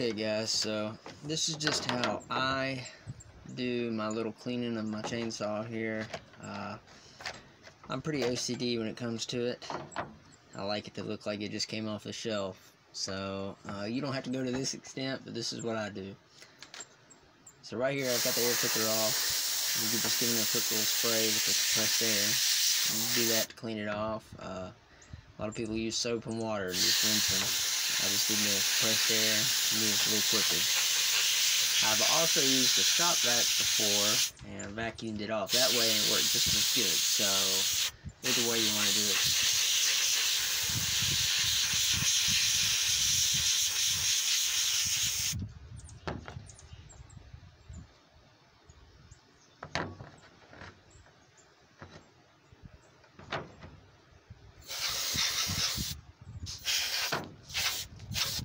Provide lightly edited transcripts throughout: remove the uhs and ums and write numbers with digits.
Okay guys, so this is just how I do my little cleaning of my chainsaw here. I'm pretty OCD when it comes to it. I like it to look like it just came off the shelf. So you don't have to go to this extent, but this is what I do. So right here I've got the air filter off. You can just give it a quick little spray with the compressed air. You can do that to clean it off. A lot of people use soap and water to just rinse them. I just did the compressed air and move it a little quicker. I've also used a shop vac before and vacuumed it off. That way it worked just as good. So either way you want to do it.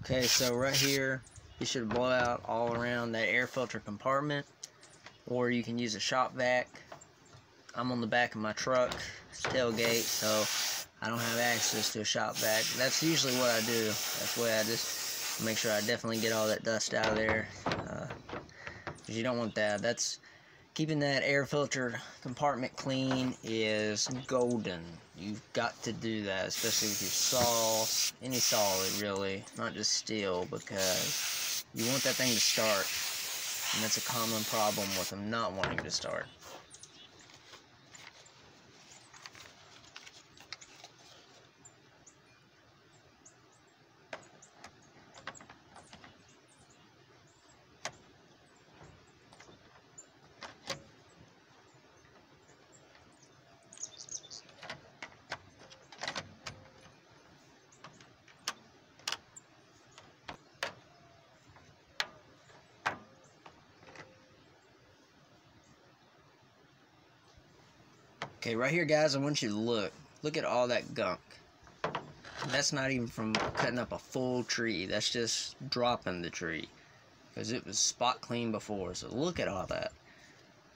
Okay, so right here, you should blow out all around that air filter compartment, or you can use a shop vac. I'm on the back of my truck, it's tailgate, so I don't have access to a shop vac. That's usually what I do. That's the way I just make sure I definitely get all that dust out of there, because you don't want that. That's keeping that air filter compartment clean is golden. You've got to do that, especially with your saw, any solid really, not just steel, because you want that thing to start, and that's a common problem with them not wanting to start. Okay, right here guys, I want you to look at all that gunk. That's not even from cutting up a full tree, that's just dropping the tree, because it was spot clean before. So look at all that.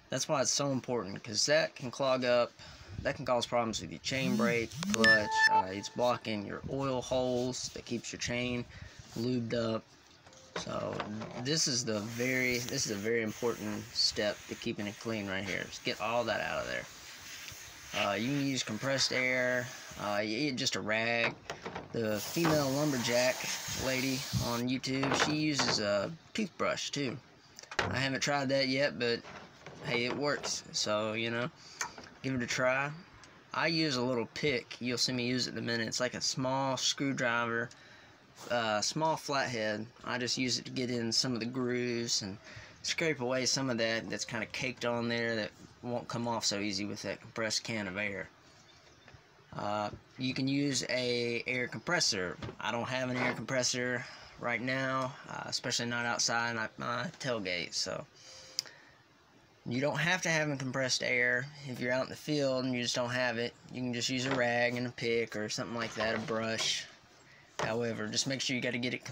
That's why it's so important, because that can clog up, that can cause problems with your chain brake, clutch. It's blocking your oil holes that keeps your chain lubed up. So this is a very important step to keeping it clean right here. Just get all that out of there. You can use compressed air, just a rag. The female lumberjack lady on YouTube, she uses a toothbrush too. I haven't tried that yet, but hey, it works. So, you know, give it a try. I use a little pick. You'll see me use it in a minute. It's like a small screwdriver, small flathead. I just use it to get in some of the grooves and scrape away some of that that's kind of caked on there that won't come off so easy with that compressed can of air. You can use a air compressor. I don't have an air compressor right now, especially not outside my tailgate. So you don't have to have a compressed air. If you're out in the field and you just don't have it, you can just use a rag and a pick or something like that, a brush. However, just make sure you got to get it.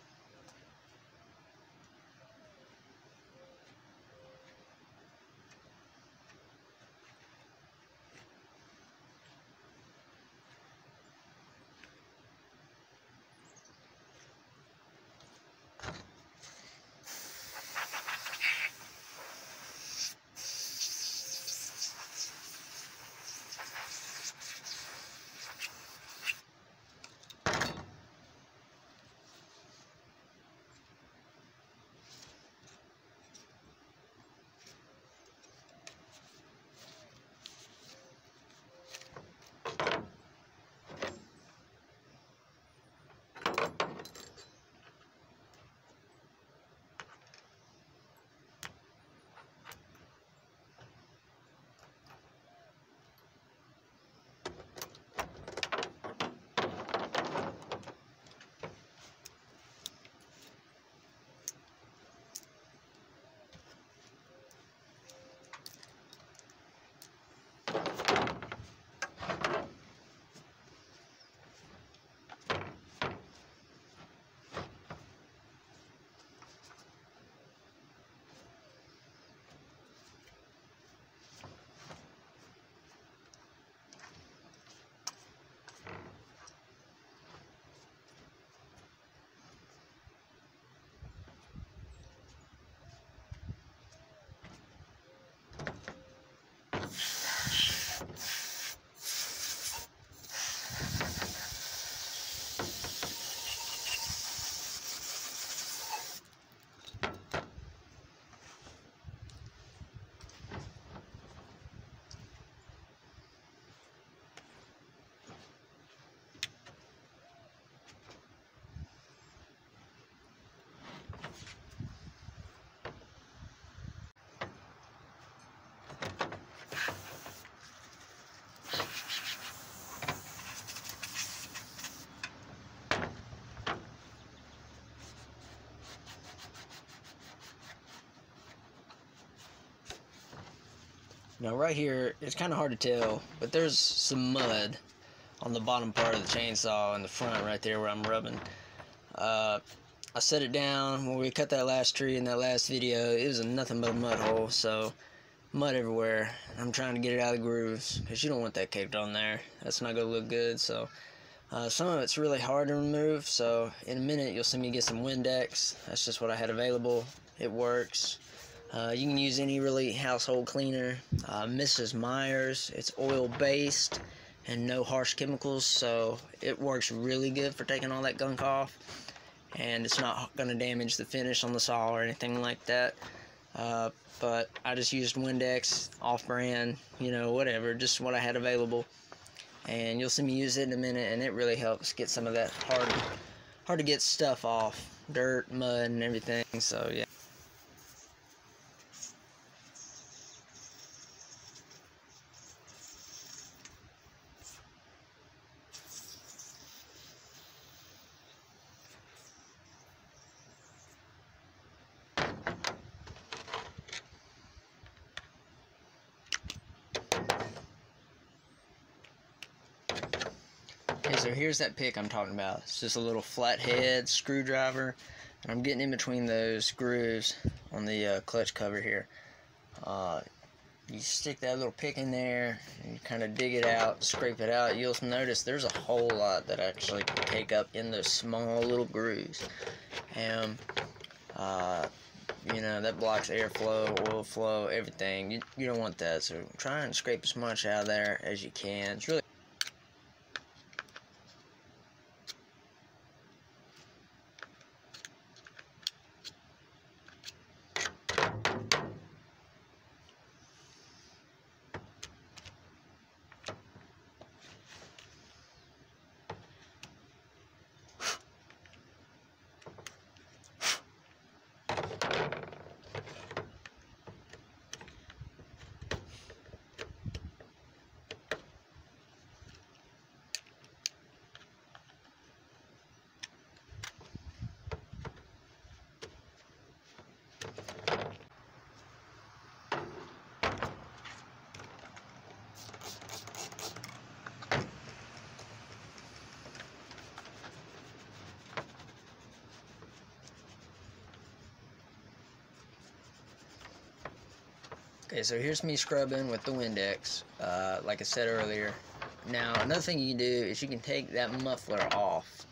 Now right here, it's kind of hard to tell, but there's some mud on the bottom part of the chainsaw in the front right there where I'm rubbing. I set it down when we cut that last tree in that last video. It was nothing but a mud hole, so mud everywhere. I'm trying to get it out of the grooves because you don't want that caked on there. That's not going to look good. So some of it's really hard to remove, so in a minute you'll see me get some Windex. That's just what I had available. It works. You can use any really household cleaner. Mrs. Myers, it's oil based and no harsh chemicals, so it works really good for taking all that gunk off, and it's not going to damage the finish on the saw or anything like that. But I just used Windex, off-brand, you know, whatever, just what I had available, and you'll see me use it in a minute, and it really helps get some of that hard to get stuff off, dirt, mud, and everything. So yeah. So here's that pick I'm talking about. It's just a little flathead screwdriver, and I'm getting in between those grooves on the clutch cover here. You stick that little pick in there, and you kind of dig it out, scrape it out. You'll notice there's a whole lot that actually can take up in those small little grooves, and you know, that blocks airflow, oil flow, everything. You don't want that, so try and scrape as much out of there as you can. It's really okay, so here's me scrubbing with the Windex, like I said earlier. Now, another thing you can do is you can take that muffler off.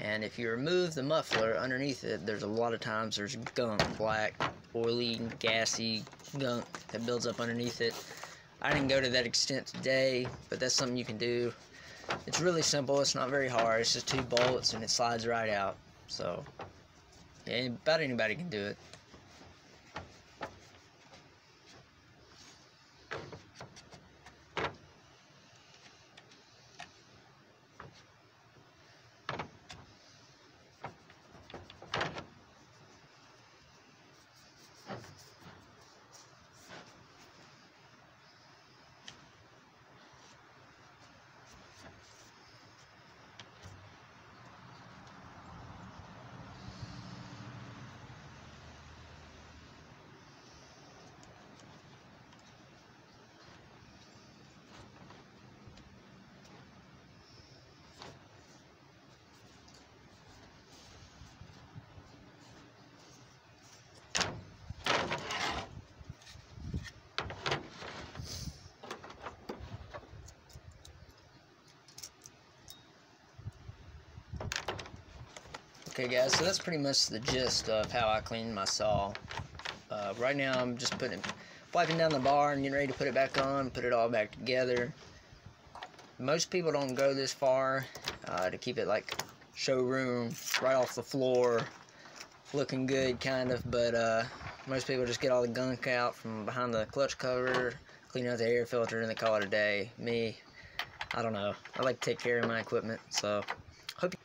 And if you remove the muffler underneath it, there's a lot of times there's gunk, black, oily, gassy gunk that builds up underneath it. I didn't go to that extent today, but that's something you can do. It's really simple. It's not very hard. It's just two bolts and it slides right out. So, yeah, about anybody can do it. Okay guys, so that's pretty much the gist of how I clean my saw. Right now I'm just wiping down the bar and getting ready to put it back on, put it all back together. Most people don't go this far to keep it like showroom, right off the floor, looking good kind of, but most people just get all the gunk out from behind the clutch cover, clean out the air filter, and they call it a day. Me, I don't know. I like to take care of my equipment, so hope you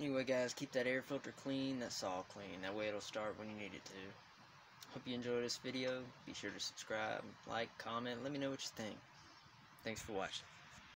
Anyway guys, keep that air filter clean, that saw clean, that way it'll start when you need it to. Hope you enjoyed this video. Be sure to subscribe, like, comment, let me know what you think. Thanks for watching.